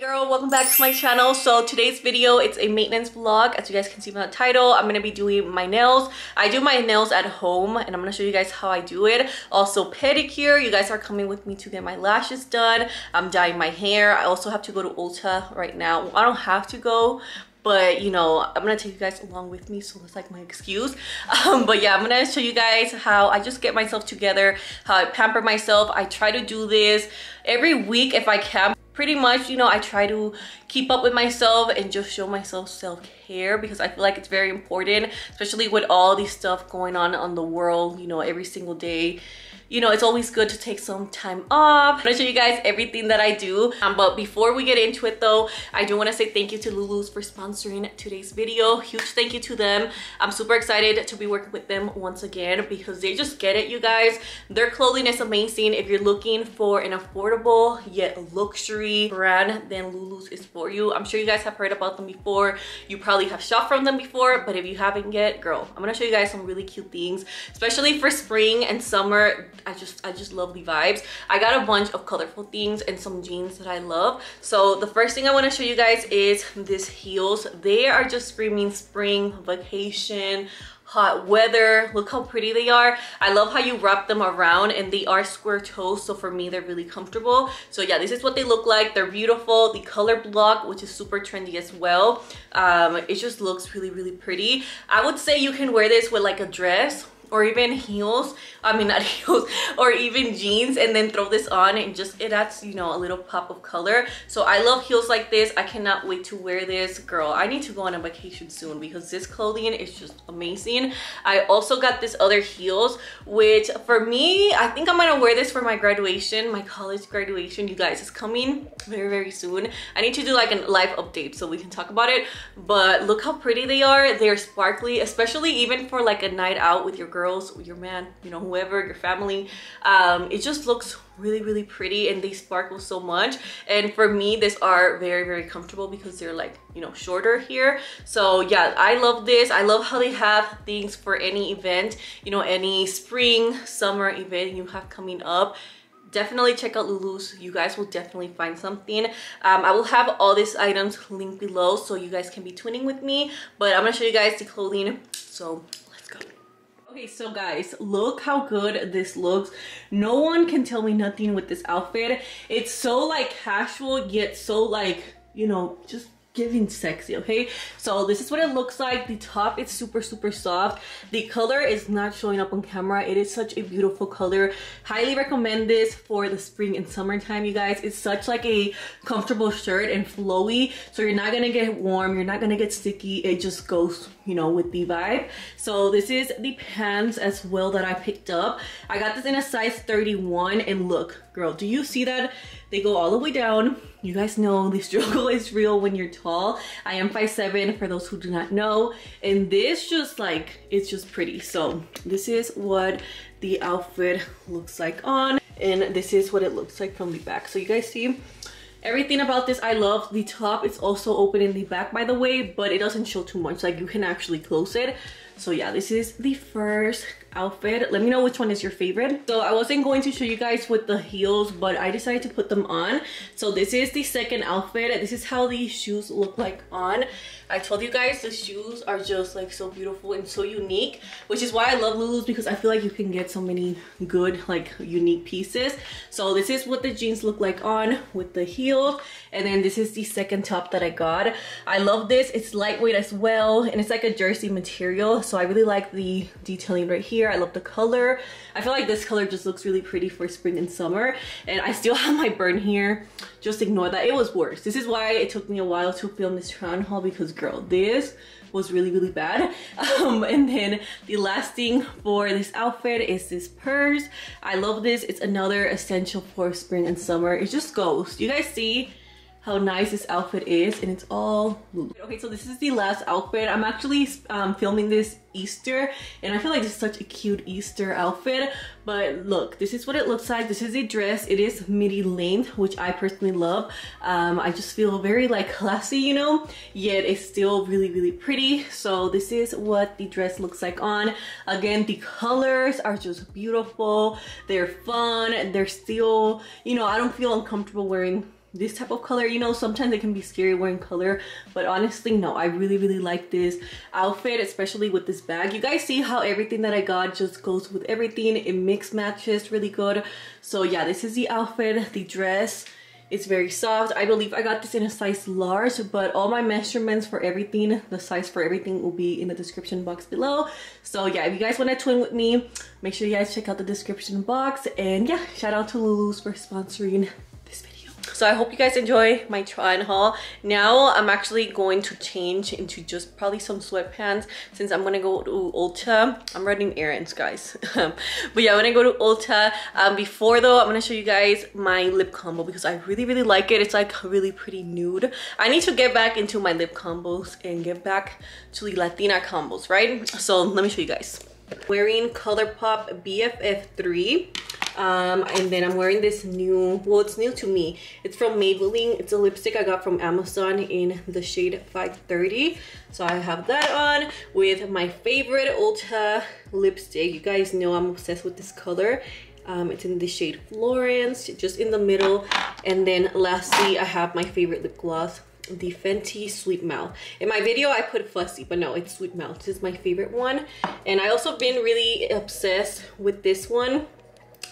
Girl, welcome back to my channel. So today's video, it's a maintenance vlog. As you guys can see from the title, I'm gonna be doing my nails. I do my nails at home and I'm gonna show you guys how I do it. Also pedicure, you guys are coming with me to get my lashes done. I'm dyeing my hair. I also have to go to Ulta right now. Well, I don't have to go, but you know, I'm gonna take you guys along with me, so it's like my excuse. But yeah, I'm gonna show you guys how I just get myself together, how I pamper myself. I try to do this every week if I can. Pretty much, you know, I try to keep up with myself and just show myself self-care because I feel like it's very important, especially with all these stuff going on the world, you know, every single day. You know, it's always good to take some time off. I'm gonna show you guys everything that I do. But before we get into it though, I do wanna say thank you to Lulu's for sponsoring today's video. Huge thank you to them. I'm super excited to be working with them once again because they just get it, you guys. Their clothing is amazing. If you're looking for an affordable yet luxury brand, then Lulu's is for you. I'm sure you guys have heard about them before. You probably have shopped from them before, but if you haven't yet, girl, I'm gonna show you guys some really cute things, especially for spring and summer. I just love the vibes. I got a bunch of colorful things and some jeans that I love. So the first thing I want to show you guys is these heels. They are just screaming spring, vacation, hot weather. Look how pretty they are. I love how you wrap them around and they are square toes, so for me they're really comfortable. So yeah, this is what they look like. They're beautiful. The color block, which is super trendy as well, it just looks really pretty. I would say you can wear this with like a dress or even heels, I mean not heels, or even jeans, and then throw this on and just, it adds, you know, a little pop of color. So I love heels like this. I cannot wait to wear this. Girl, I need to go on a vacation soon because this clothing is just amazing. I also got this other heels, which for me, I think I'm gonna wear this for my graduation, my college graduation. You guys, it's coming very soon. I need to do like a live update so we can talk about it, but look how pretty they are. They're sparkly, especially even for like a night out with your girls, your man, you know, whoever, your family. It just looks really pretty and they sparkle so much. And for me, these are very comfortable because they're like, you know, shorter here. So yeah, I love this. I love how they have things for any event, you know, any spring, summer event you have coming up. Definitely check out Lulu's. You guys will definitely find something. I will have all these items linked below so you guys can be twinning with me, but I'm gonna show you guys the clothing, so let's go. Okay, so guys, look how good this looks. No one can tell me nothing with this outfit. It's so like casual yet so like, you know, just giving sexy. Okay, so this is what it looks like. The top is super soft. The color is not showing up on camera. It is such a beautiful color. Highly recommend this for the spring and summertime, you guys. It's such like a comfortable shirt and flowy, so you're not gonna get warm, you're not gonna get sticky. It just goes, you know, with the vibe. So this is the pants as well that I picked up. I got this in a size 31 and look, girl, do you see that? They go all the way down. You guys know the struggle is real when you're tall. I am 5'7" for those who do not know. And this just like, it's just pretty. So this is what the outfit looks like on. And this is what it looks like from the back. So you guys see everything about this I love. The top is also open in the back, by the way, but it doesn't show too much. Like you can actually close it. So yeah, this is the first outfit. Let me know which one is your favorite. So I wasn't going to show you guys with the heels, but I decided to put them on. So this is the second outfit. This is how these shoes look like on. I told you guys the shoes are just like so beautiful and so unique, which is why I love Lulu's, because I feel like you can get so many good like unique pieces. So this is what the jeans look like on with the heels. And then this is the second top that I got. I love this. It's lightweight as well, and it's like a jersey material. So I really like the detailing right here. I love the color. I feel like this color just looks really pretty for spring and summer. And I still have my burn here. Just ignore that. It was worse. This is why it took me a while to film this crown haul, because girl, this was really bad. And then the last thing for this outfit is this purse. I love this. It's another essential for spring and summer. It just goes. You guys see how nice this outfit is, and it's all blue. Okay, so this is the last outfit. I'm actually filming this Easter, and I feel like this is such a cute Easter outfit. But look, this is what it looks like. This is a dress. It is midi length, which I personally love. I just feel very like classy, you know, yet it's still really pretty. So this is what the dress looks like on. Again, the colors are just beautiful. They're fun, and they're still, you know, I don't feel uncomfortable wearing this type of color. You know, sometimes it can be scary wearing color, but honestly, no, I really like this outfit, especially with this bag. You guys see how everything that I got just goes with everything. It mix matches really good. So yeah, this is the outfit. The dress is very soft. I believe I got this in a size large, but all my measurements for everything, the size for everything, will be in the description box below. So yeah, if you guys want to twin with me, make sure you guys check out the description box. And yeah, shout out to Lulu's for sponsoring this video. So I hope you guys enjoy my try on haul. Now I'm actually going to change into just probably some sweatpants since I'm going to go to Ulta. I'm running errands, guys. But yeah, I'm going to go to Ulta. Before though, I'm going to show you guys my lip combo because I really like it. It's like a really pretty nude. I need to get back into my lip combos and get back to the Latina combos, right? So let me show you guys. Wearing Colourpop BFF3. And then I'm wearing this new, well, it's new to me, it's from Maybelline. It's a lipstick I got from Amazon in the shade 530. So I have that on with my favorite Ulta lipstick. You guys know I'm obsessed with this color. It's in the shade Florence, just in the middle. And then lastly, I have my favorite lip gloss, the Fenty Sweet Mouth. In my video I put Fussy, but no, it's Sweet Mouth. This is my favorite one. And I also been really obsessed with this one,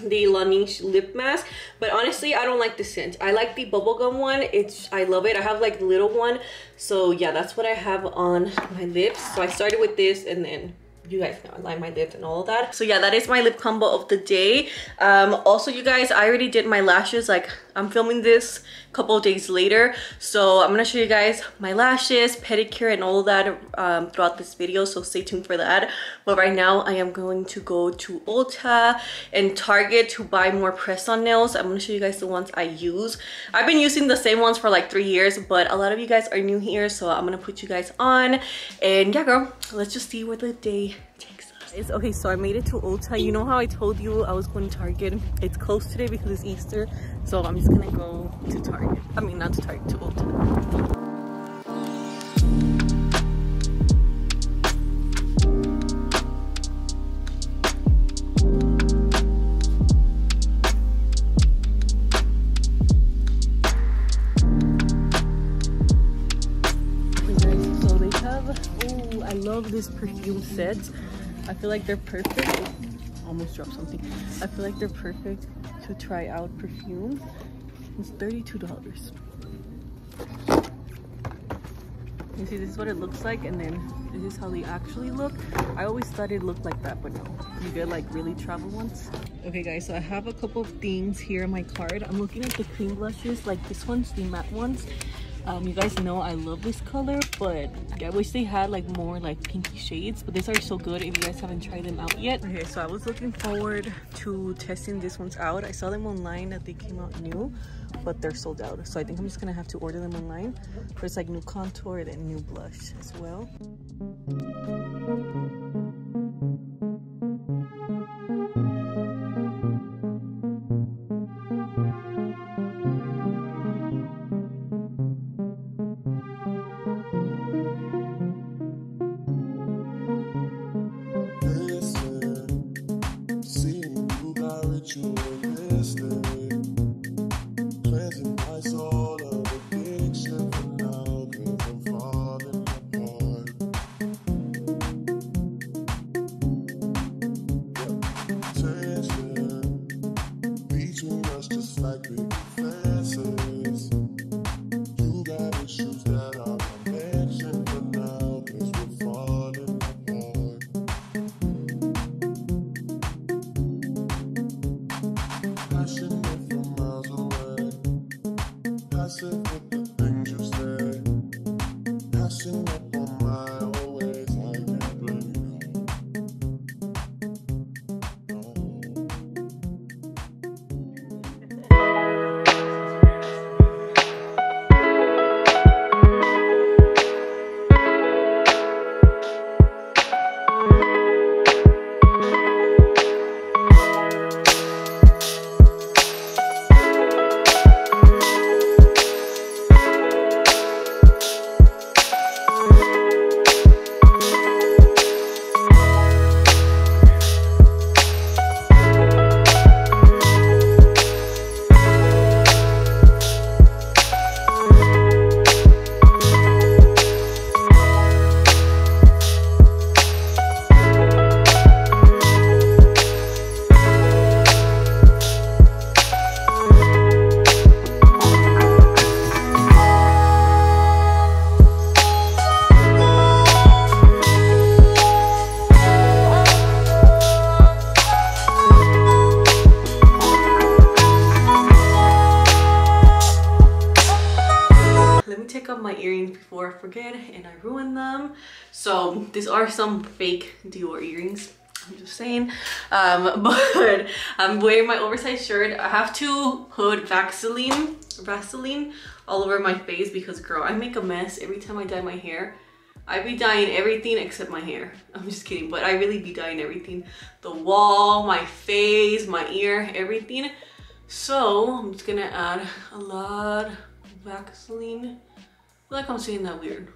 the Laneige lip mask, but honestly I don't like the scent. I like the bubblegum one. I love it. I have like the little one. So yeah, that's what I have on my lips. So I started with this, and then you guys know I like my lips and all that. So yeah, that is my lip combo of the day. Also, you guys, I already did my lashes. Like, I'm filming this a couple of days later, so I'm gonna show you guys my lashes, pedicure, and all that throughout this video, so stay tuned for that. But right now I am going to go to Ulta and Target to buy more press-on nails. I'm gonna show you guys the ones I use. I've been using the same ones for like 3 years, but a lot of you guys are new here, so I'm gonna put you guys on. And yeah, girl, let's just see where the day takes us. Okay, so I made it to Ulta. You know how I told you I was going to Target? It's closed today because it's Easter, so I'm just gonna go to Target. I mean, not to Target, to Ulta. This perfume set, I feel like they're perfect. Almost dropped something. I feel like they're perfect to try out perfume. It's $32. You see, this is what it looks like, and then this is how they actually look. I always thought it looked like that, but no, you get like really travel ones. Okay guys, so I have a couple of things here on my card. I'm looking at the cream blushes, like this one's the matte ones. You guys know I love this color, but I wish they had like more like pinky shades, but these are so good if you guys haven't tried them out yet. Okay, so I was looking forward to testing these ones out. I saw them online that they came out new, but they're sold out, so I think I'm just gonna have to order them online. There's like new contour and new blush as well. let me take off my earrings before I forget and I ruin them. So these are some fake Dior earrings, I'm just saying, but I'm wearing my oversized shirt. I have to put Vaseline all over my face because girl, I make a mess every time I dye my hair. I be dyeing everything except my hair. I'm just kidding, but I really be dyeing everything. The wall, my face, my ear, everything. So I'm just gonna add a lot of Vaseline. I feel like I'm saying that weird,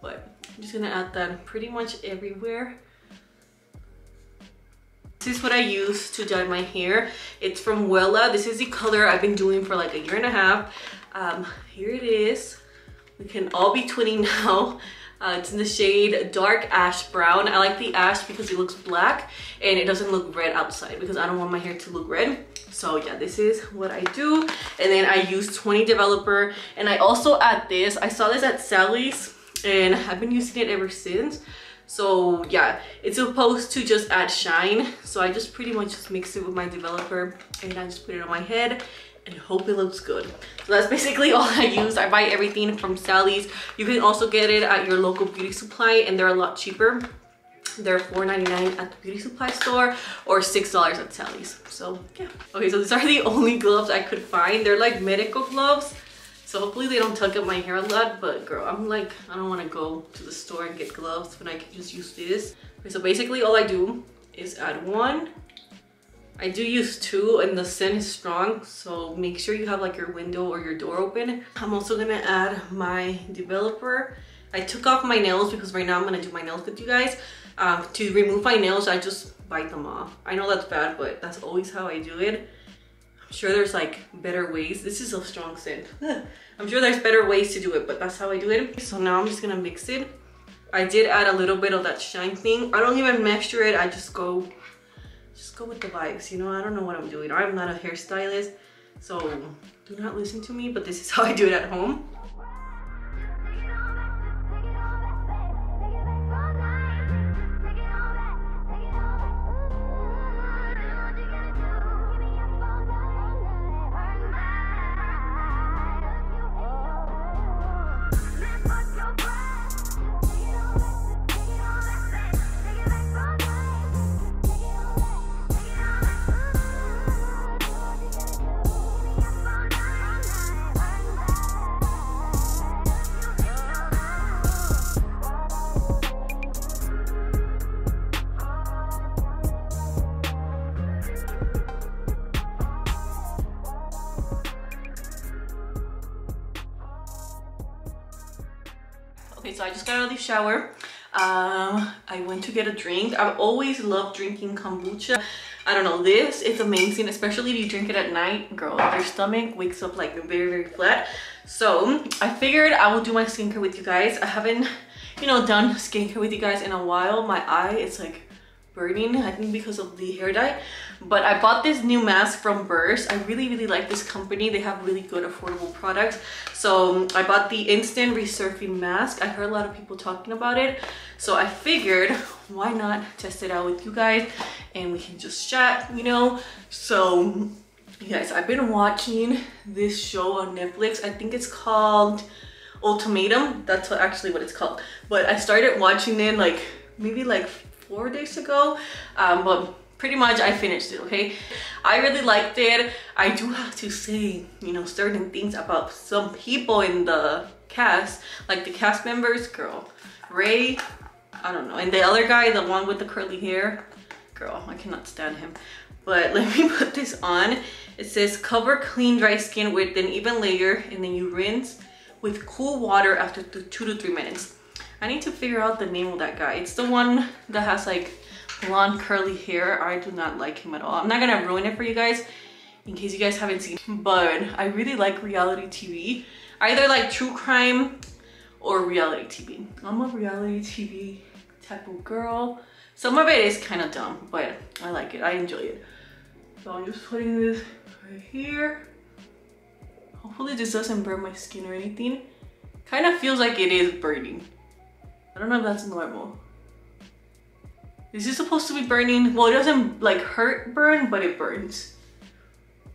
but I'm just gonna add that pretty much everywhere. This is what I use to dye my hair. It's from Wella. This is the color I've been doing for like a year and a half. Here it is. We can all be twinning now. It's in the shade dark ash brown. I like the ash because it looks black and it doesn't look red outside because I don't want my hair to look red. So yeah, this is what I do. And then I use 20 developer, and I also add this. I saw this at Sally's and I've been using it ever since. So yeah, it's supposed to just add shine. So I just pretty much just mix it with my developer and I just put it on my head and hope it looks good. So that's basically all I use. I buy everything from Sally's. You can also get it at your local beauty supply and they're a lot cheaper. They're $4.99 at the beauty supply store or $6 at Sally's. So yeah. Okay, so these are the only gloves I could find. They're like medical gloves. So hopefully they don't tuck up my hair a lot, but girl, I'm like, I don't want to go to the store and get gloves when I can just use this. Okay, so basically all I do is add one. I do use two and the scent is strong, so make sure you have like your window or your door open. I'm also gonna add my developer. I took off my nails because right now I'm gonna do my nails with you guys. To remove my nails, I just bite them off. I know that's bad, but that's always how I do it. I'm sure there's like better ways. This is a strong scent. I'm sure there's better ways to do it, but that's how I do it. So now I'm just gonna mix it. I did add a little bit of that shine thing. I don't even measure it, I just go with the vibes, you know. I don't know what I'm doing. I'm not a hairstylist, so do not listen to me, but this is how I do it at home. So I just got out of the shower. I went to get a drink. I've always loved drinking kombucha. I don't know, this is amazing, especially if you drink it at night. Girl, your stomach wakes up like very, very flat. So I figured I will do my skincare with you guys. I haven't, you know, done skincare with you guys in a while. My eye is like burning, I think because of the hair dye. But I bought this new mask from Versed. I really like this company. They have really good affordable products. So I bought the instant resurfing mask. I heard a lot of people talking about it, so I figured why not test it out with you guys and we can just chat, you know. So guys, I've been watching this show on Netflix. I think it's called Ultimatum. That's actually what it's called. But I started watching it like maybe like 4 days ago, but pretty much I finished it. Okay, I really liked it. I do have to say, you know, certain things about some people in the cast, like the cast members. Girl, Ray, I don't know, and the other guy, the one with the curly hair, girl, I cannot stand him. But let me put this on. It says cover clean dry skin with an even layer and then you rinse with cool water after 2 to 3 minutes. I need to figure out the name of that guy. It's the one that has like blonde curly hair. I do not like him at all. I'm not gonna ruin it for you guys in case you guys haven't seen him, but I really like reality TV. I either like true crime or reality TV. I'm a reality TV type of girl. Some of it is kind of dumb, but I like it, I enjoy it. So I'm just putting this right here. Hopefully this doesn't burn my skin or anything. Kind of feels like it is burning. I don't know if that's normal. This is supposed to be burning. Well, it doesn't like hurt burn, but it burns.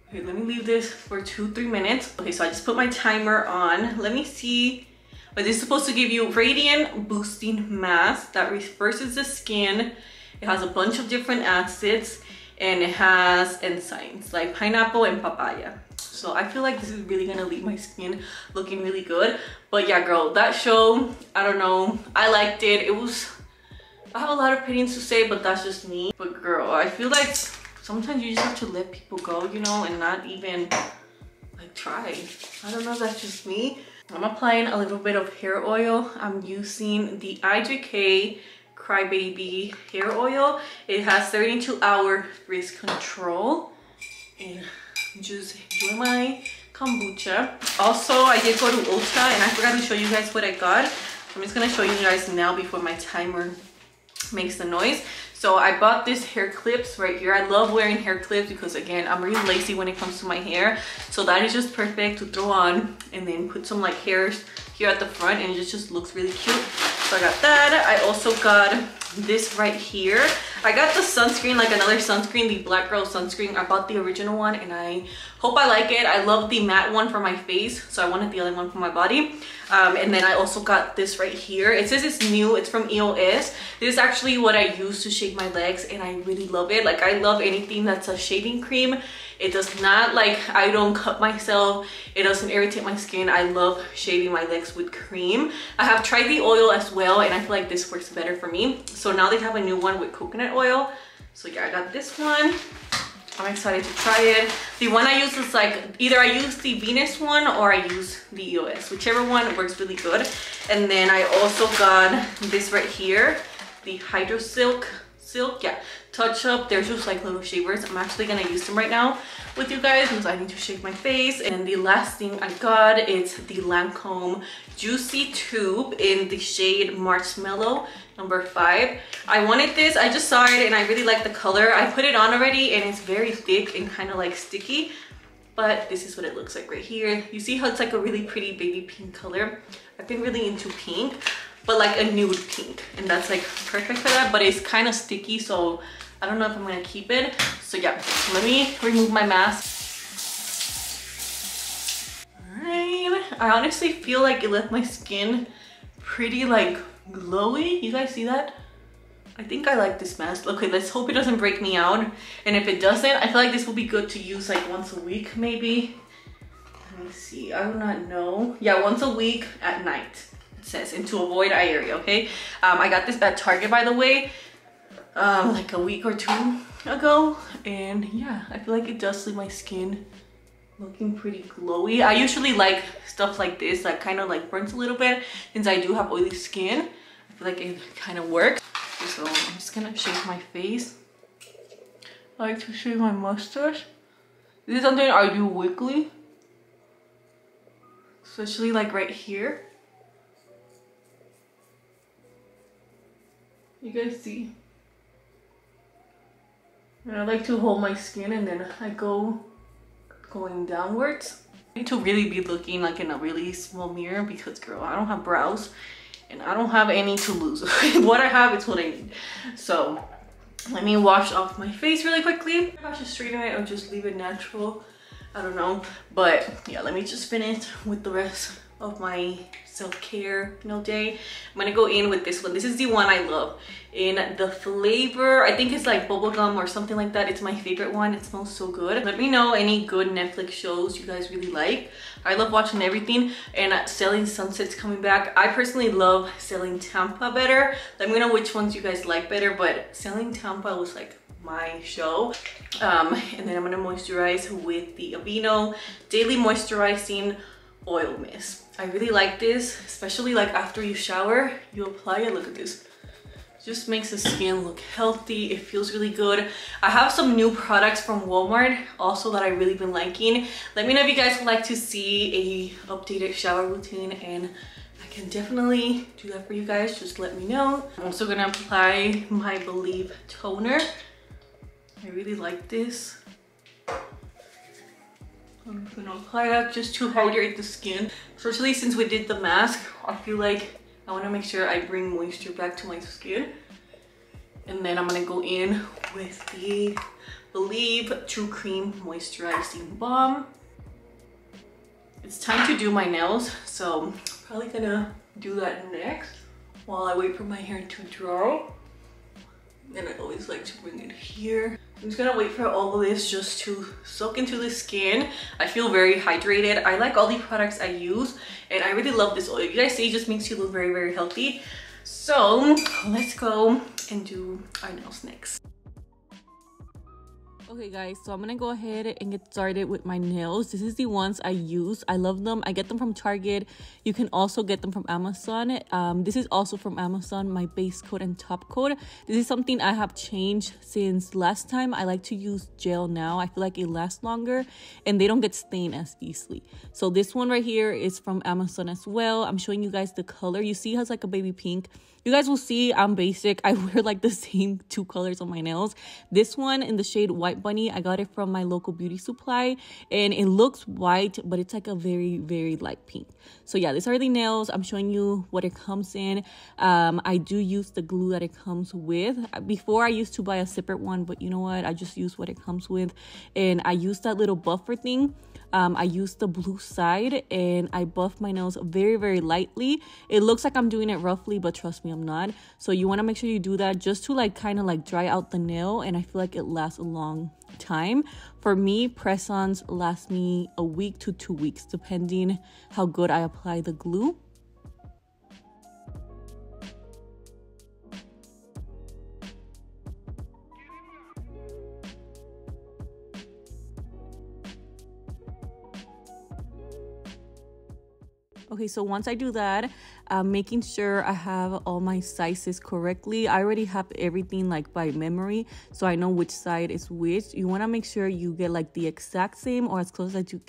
Okay, let me leave this for 2-3 minutes. Okay, so I just put my timer on. Let me see. But this is supposed to give you radiant boosting mask that reverses the skin. It has a bunch of different acids and it has enzymes like pineapple and papaya. So I feel like this is really gonna leave my skin looking really good. But yeah, girl, that show, I don't know, I liked it. It was, I have a lot of opinions to say, but that's just me. But girl, I feel like sometimes you just have to let people go, you know, and not even like try. I don't know, that's just me. I'm applying a little bit of hair oil. I'm using the IGK Crybaby hair oil. It has 72-hour risk control. And just enjoy my kombucha. Also, I did go to Ulta and I forgot to show you guys what I got. I'm just gonna show you guys now before my timer makes the noise. So I bought this hair clips right here. I love wearing hair clips because, again, I'm really lazy when it comes to my hair. So that is just perfect to throw on and then put some like hairs here at the front and it just looks really cute. So I got that. I also got this right here. I got the sunscreen, like another sunscreen, the Black Girl sunscreen. I bought the original one and I hope I like it. I love the matte one for my face, so I wanted the other one for my body. And then I also got this right here. It says it's new. It's from EOS. This is actually what I use to shade my legs and I really love it. Like, I love anything that's a shaving cream. It does not, like, I don't cut myself. It doesn't irritate my skin. I love shaving my legs with cream. I have tried the oil as well and I feel like this works better for me. So now they have a new one with coconut oil. So yeah, I got this one. I'm excited to try it. The one I use is like, either I use the Venus one or I use the EOS. Whichever one works really good. And then I also got this right here, the Hydro Silk, yeah, touch up. They're just like little shavers. I'm actually gonna use them right now with you guys because I need to shave my face. And the last thing I got is the Lancome Juicy Tube in the shade Marshmallow number 5. I wanted this. I just saw it and I really like the color. I put it on already and it's very thick and kind of like sticky. But this is what it looks like right here. You see how it's like a really pretty baby pink color? I've been really into pink, but like a nude pink, and that's like perfect for that, but it's kind of sticky, so I don't know if I'm gonna keep it. So yeah, let me remove my mask. All right, I honestly feel like it left my skin pretty like glowy. You guys see that? I think I like this mask. Okay, let's hope it doesn't break me out, and if it doesn't, I feel like this will be good to use like once a week maybe. Let me see, I do not know. Yeah, once a week at night. Says, and to avoid eye area, okay? I got this at Target, by the way, like a week or two ago, and yeah, I feel like it does leave my skin looking pretty glowy. I usually like stuff like this that kind of like burns a little bit. Since I do have oily skin, I feel like it kind of works. So I'm just gonna shave my face. I like to shave my mustache. This is something I do weekly, especially like right here. You guys see? And I like to hold my skin and then I go going downwards. I need to really be looking like in a really small mirror because, girl, I don't have brows and I don't have any to lose. What I have is what I need. So let me wash off my face really quickly. If I should straighten it or just leave it natural, I don't know. But yeah, let me just finish with the rest of my self-care, you know, day. I'm gonna go in with this one. This is the one I love in the flavor. I think it's like bubblegum or something like that. It's my favorite one. It smells so good. Let me know any good Netflix shows you guys really like. I love watching everything, and Selling Sunset's coming back. I personally love Selling Tampa better. Let me know which ones you guys like better, but Selling Tampa was like my show. And then I'm gonna moisturize with the Aveeno Daily Moisturizing Oil Mist. I really like this, especially like after you shower, you apply it. Look at this. It just makes the skin look healthy. It feels really good. I have some new products from Walmart also that I really been liking. Let me know if you guys would like to see a updated shower routine, and I can definitely do that for you guys. Just let me know. I'm also gonna apply my Believe toner. I really like this. I'm gonna apply that just to hydrate the skin. Especially since we did the mask, I feel like I wanna make sure I bring moisture back to my skin. And then I'm gonna go in with the Believe True Cream Moisturizing Balm. It's time to do my nails, so probably gonna do that next while I wait for my hair to dry. And I always like to bring it here. I'm just gonna wait for all of this just to soak into the skin. I feel very hydrated. I like all the products I use, and I really love this oil. You guys see, it just makes you look very, very healthy. So let's go and do our nails next. Okay guys, so I'm gonna go ahead and get started with my nails. This is the ones I use. I love them. I get them from Target. You can also get them from Amazon. This is also from Amazon, my base coat and top coat. This is something I have changed since last time. I like to use gel now. I feel like it lasts longer and they don't get stained as easily. So this one right here is from Amazon as well. I'm showing you guys the color. You see how it's like a baby pink. You guys will see I'm basic. I wear like the same two colors on my nails. This one in the shade White Bunny, I got it from my local beauty supply, and it looks white, but it's like a very, very light pink. So yeah, these are the nails. I'm showing you what it comes in. I do use the glue that it comes with. Before, I used to buy a separate one, but you know what? I just use what it comes with, and I use that little buffer thing. I use the blue side and I buff my nails very, very lightly. It looks like I'm doing it roughly, but trust me, I'm not. So you want to make sure you do that just to like kind of like dry out the nail, and I feel like it lasts a long time. For me, press-ons last me a week to 2 weeks, depending how good I apply the glue. Okay, so once I do that, I'm making sure I have all my sizes correctly. I already have everything like by memory, so I know which side is which. You want to make sure you get like the exact same or as close as you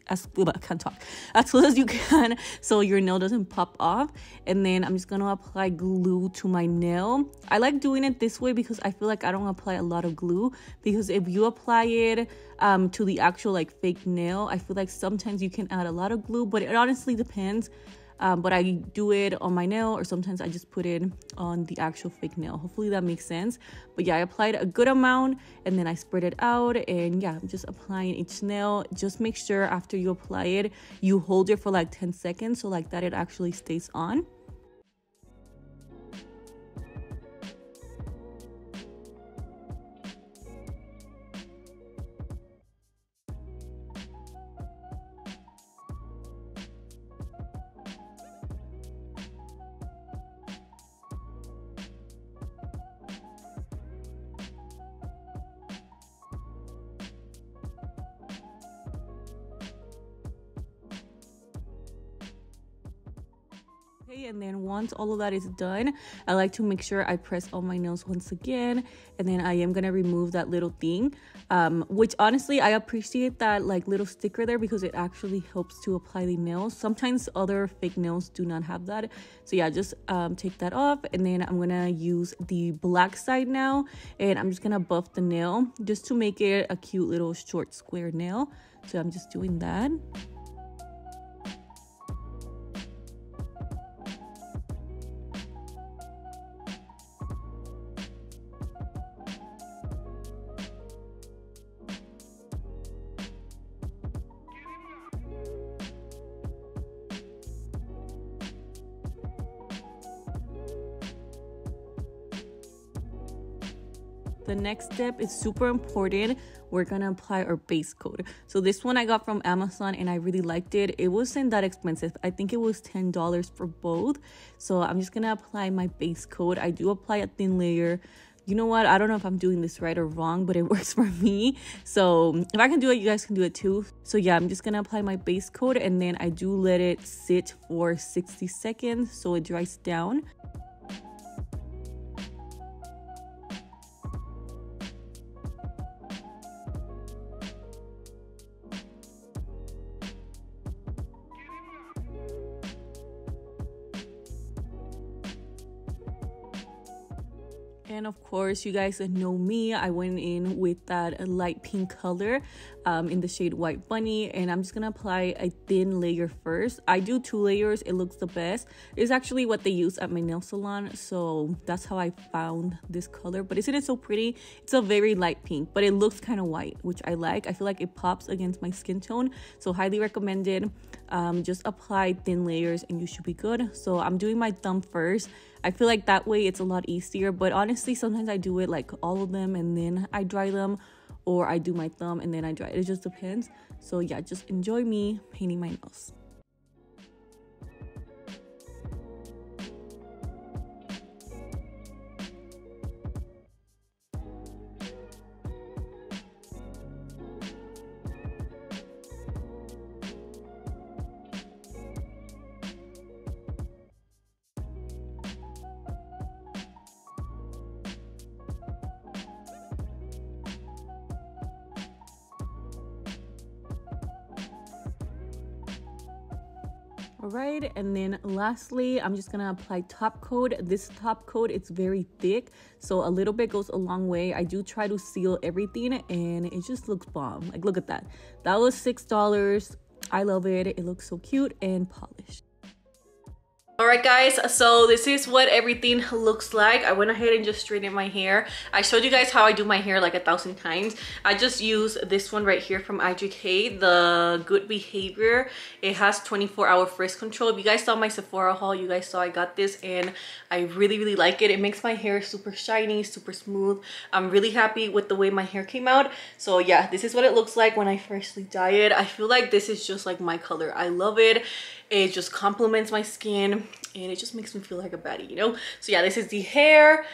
can, so your nail doesn't pop off. And then I'm just gonna apply glue to my nail. I like doing it this way because I feel like I don't apply a lot of glue, because if you apply it to the actual like fake nail, I feel like sometimes you can add a lot of glue, but it honestly depends. But I do it on my nail, or sometimes I just put it on the actual fake nail. Hopefully that makes sense. But yeah, I applied a good amount and then I spread it out, and yeah, I'm just applying each nail. Just make sure after you apply it, you hold it for like 10 seconds so like that it actually stays on. And then once all of that is done, I like to make sure I press all my nails once again, and then I am gonna remove that little thing, which honestly I appreciate that like little sticker there, because it actually helps to apply the nails. Sometimes other fake nails do not have that, so yeah, just take that off. And then I'm gonna use the black side now, and I'm just gonna buff the nail just to make it a cute little short square nail. So I'm just doing that. The next step is super important. We're gonna apply our base coat. So this one I got from Amazon and I really liked it. It wasn't that expensive. I think it was $10 for both. So I'm just gonna apply my base coat. I do apply a thin layer. You know what? I don't know if I'm doing this right or wrong, but it works for me. So if I can do it, you guys can do it too. So yeah, I'm just gonna apply my base coat, and then I do let it sit for 60 seconds so it dries down. And of course, you guys know me, I went in with that light pink color in the shade White Bunny, and I'm just gonna apply a thin layer first. I do 2 layers, it looks the best. It's actually what they use at my nail salon, so that's how I found this color. But isn't it so pretty? It's a very light pink, but it looks kind of white, which I like. I feel like it pops against my skin tone, so highly recommended. Just apply thin layers and you should be good. So I'm doing my thumb first. I feel like that way it's a lot easier, but honestly sometimes I do it like all of them and then I dry them, or I do my thumb and then I dry it. It just depends. So yeah, just enjoy me painting my nails. Alright, and then lastly I'm just gonna apply top coat. This top coat, it's very thick, so a little bit goes a long way. I do try to seal everything and it just looks bomb. Like, look at that. That was $6. I love it. It looks so cute and polished. Alright guys, so this is what everything looks like. I went ahead and just straightened my hair. I showed you guys how I do my hair like 1,000 times. I just use this one right here from IGK, the Good Behavior. It has 24-hour frizz control. If you guys saw my Sephora haul, you guys saw I got this and I really like it. It makes my hair super shiny, super smooth. I'm really happy with the way my hair came out. So yeah, this is what it looks like when I freshly dye it. I feel like this is just like my color. I love it. It just complements my skin and it just makes me feel like a baddie, you know? So yeah, this is the hair.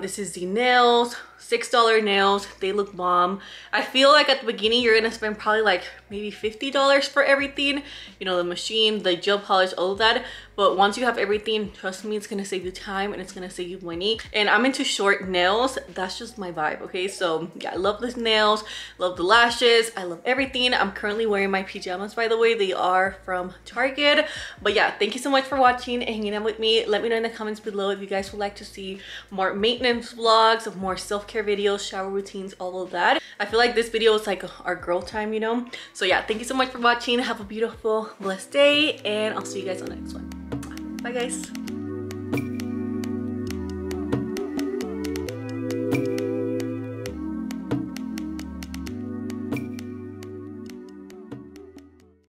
This is the nails. $6 nails. They look bomb. I feel like at the beginning you're gonna spend probably like maybe $50 for everything, you know, the machine, the gel polish, all of that. But once you have everything, trust me, it's gonna save you time and it's gonna save you money. And I'm into short nails. That's just my vibe. Okay, so yeah, I love these nails, love the lashes, I love everything. I'm currently wearing my pajamas, by the way. They are from Target. But yeah, thank you so much for watching and hanging out with me. Let me know in the comments below if you guys would like to see more maintenance vlogs, more self-care videos, shower routines, all of that. I feel like this video is like our girl time, you know? So yeah, thank you so much for watching. Have a beautiful, blessed day, and I'll see you guys on the next one. Bye guys.